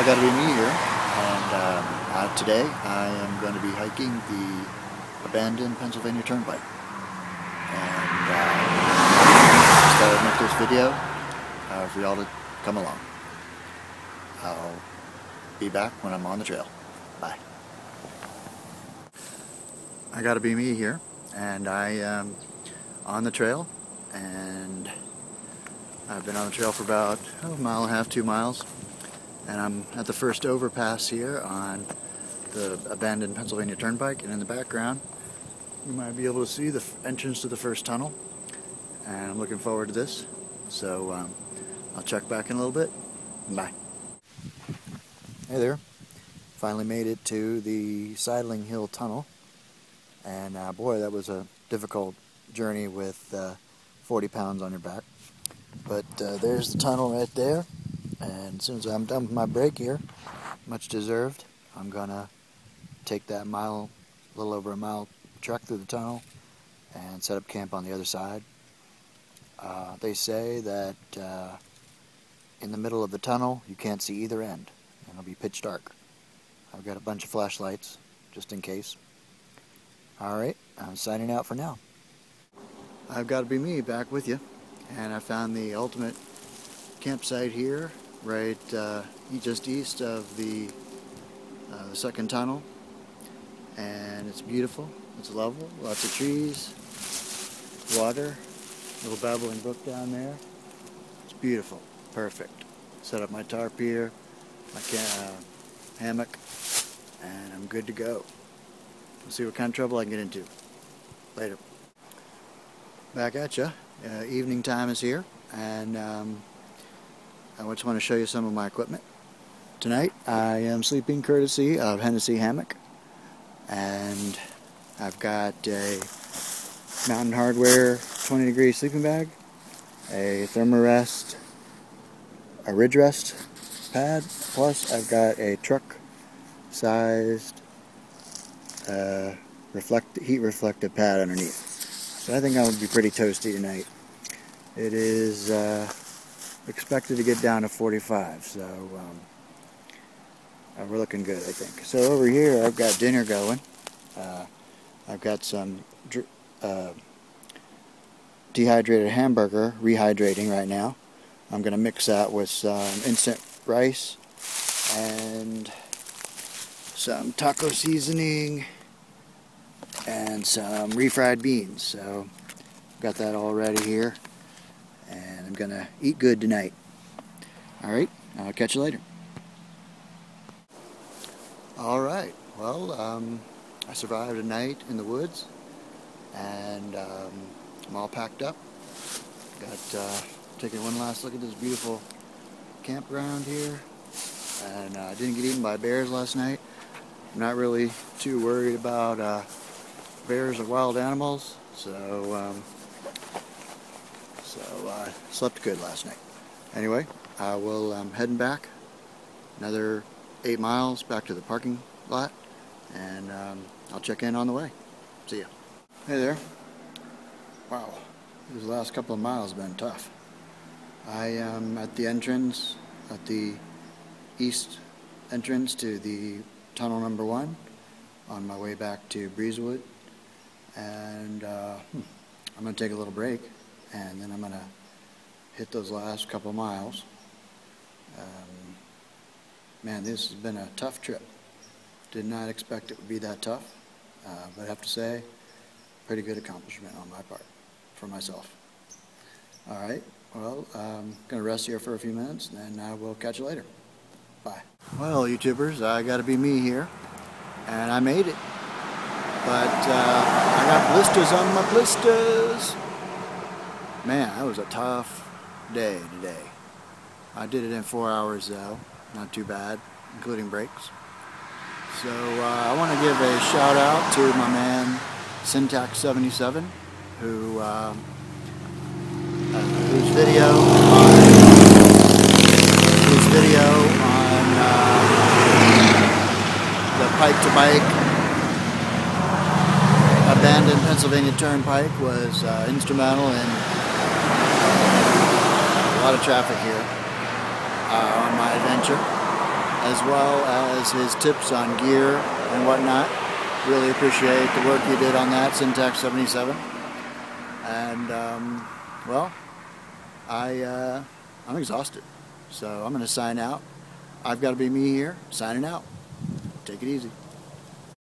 Hi, that'll be me here, and today I am going to be hiking the abandoned Pennsylvania Turnpike. And I just thought I'd make this video for y'all to come along. I'll be back when I'm on the trail. Bye. I gotta be me here, and I am on the trail, and I've been on the trail for about a mile and a half, 2 miles, and I'm at the first overpass here on the abandoned Pennsylvania Turnpike, and in the background you might be able to see the entrance to the first tunnel, and I'm looking forward to this, so I'll check back in a little bit. Bye. Hey there, finally made it to the Sideling Hill Tunnel, and boy, that was a difficult journey with 40 pounds on your back. But there's the tunnel right there, and as soon as I'm done with my break here, much deserved, I'm gonna take that mile, a little over a mile trek through the tunnel and set up camp on the other side. They say that in the middle of the tunnel you can't see either end, and it'll be pitch dark. I've got a bunch of flashlights just in case. Alright, I'm signing out for now. I've got to be me back with you. And I found the ultimate campsite here, right just east of the second tunnel. And it's beautiful, it's level, lots of trees, water, little babbling brook down there. It's beautiful, perfect. Set up my tarp here, my hammock, and I'm good to go. We'll see what kind of trouble I can get into. Later. Back at ya. Evening time is here, and I just want to show you some of my equipment. Tonight I am sleeping courtesy of Hennessy Hammock, and I've got a Mountain Hardware 20 degree sleeping bag, a Therm-a-Rest, a Ridge-Rest pad, plus I've got a truck sized heat reflective pad underneath. So I think I would be pretty toasty tonight. It is expected to get down to 45, so we're looking good, I think. So over here I've got dinner going. I've got some dehydrated hamburger rehydrating right now. I'm going to mix that with some instant rice and some taco seasoning and some refried beans. So got that all ready here, and I'm gonna eat good tonight. Alright, I'll catch you later. Alright, well I survived a night in the woods, and I'm all packed up. Got taking one last look at this beautiful campground here, and I didn't get eaten by bears last night. I'm not really too worried about bears or wild animals, so slept good last night. Anyway, I will heading back another 8 miles back to the parking lot, and I'll check in on the way. See ya. Hey there. Wow, these last couple of miles have been tough. I am at the entrance, at the east entrance to the tunnel number 1, on my way back to Breezewood. And I'm going to take a little break, and then I'm going to hit those last couple miles. Man, this has been a tough trip. Did not expect it would be that tough, but I have to say, pretty good accomplishment on my part, for myself. Alright, well, I'm going to rest here for a few minutes, and I will catch you later. Bye. Well, YouTubers, I got to be me here, and I made it. But I got blisters on my blisters. Man, that was a tough day today. I did it in 4 hours though, not too bad, including breaks. So I want to give a shout out to my man Sintax77, who whose video on the Pike-to-Bike abandoned Pennsylvania Turnpike was instrumental in a lot of traffic here on my adventure, as well as his tips on gear and whatnot. Really appreciate the work you did on that, Sintax77. And, well, I'm exhausted, so I'm going to sign out. I've got to be me here, signing out. Take it easy.